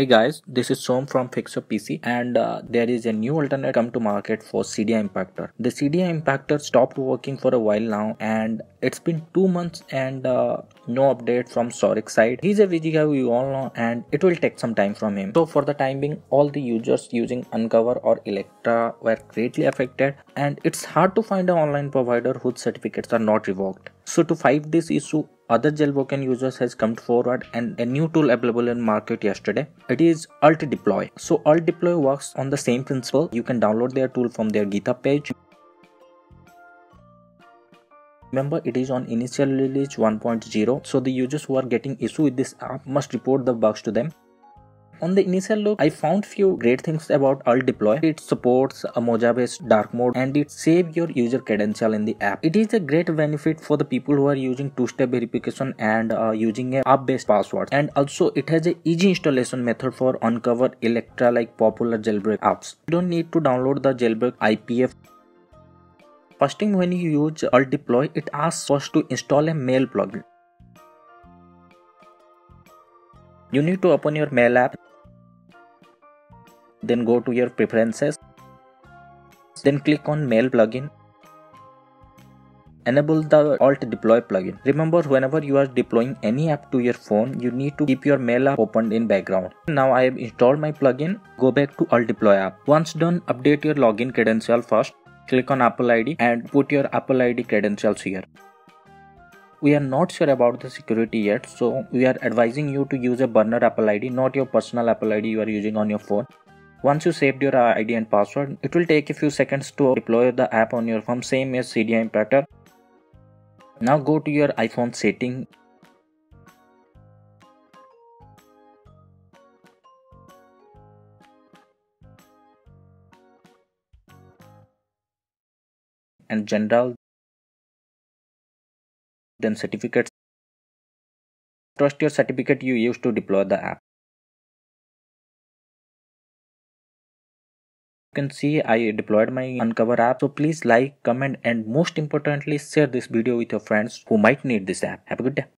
Hey guys, this is Shom from Fix Your PC, and there is a new alternate come to market for Cydia Impactor. The Cydia Impactor stopped working for a while now, and it's been 2 months and no update from Saurik's side. He's a VG guy we all know, and it will take some time from him. So for the time being, all the users using Uncover or Electra were greatly affected, and it's hard to find an online provider whose certificates are not revoked. So to fight this issue, other jailbroken users has come forward and a new tool available in market yesterday. It is AltDeploy. So AltDeploy works on the same principle. You can download their tool from their GitHub page. Remember, it is on initial release 1.0. So the users who are getting issue with this app must report the bugs to them. On the initial look, I found few great things about AltDeploy. It supports a Moja-based dark mode, and it saves your user credential in the app. It is a great benefit for the people who are using two-step verification and using a app-based password. And also, it has an easy installation method for Uncover, Electra, like popular jailbreak apps. You don't need to download the jailbreak IPF. First thing, when you use AltDeploy, it asks us to install a mail plugin. You need to open your mail app. Then go to your preferences, then click on mail plugin, enable the AltDeploy plugin. Remember, whenever you are deploying any app to your phone, you need to keep your mail app opened in background. Now I have installed my plugin, go back to AltDeploy app. Once done, update your login credential first, click on Apple ID and put your Apple ID credentials here. We are not sure about the security yet, so we are advising you to use a burner Apple ID, not your personal Apple ID you are using on your phone. Once you saved your ID and password, it will take a few seconds to deploy the app on your phone, same as Cydia Impactor. Now go to your iPhone setting. And general. Then certificates. Trust your certificate you used to deploy the app. You can see I deployed my Uncover app, so please like, comment, and most importantly share this video with your friends who might need this app. Have a good day.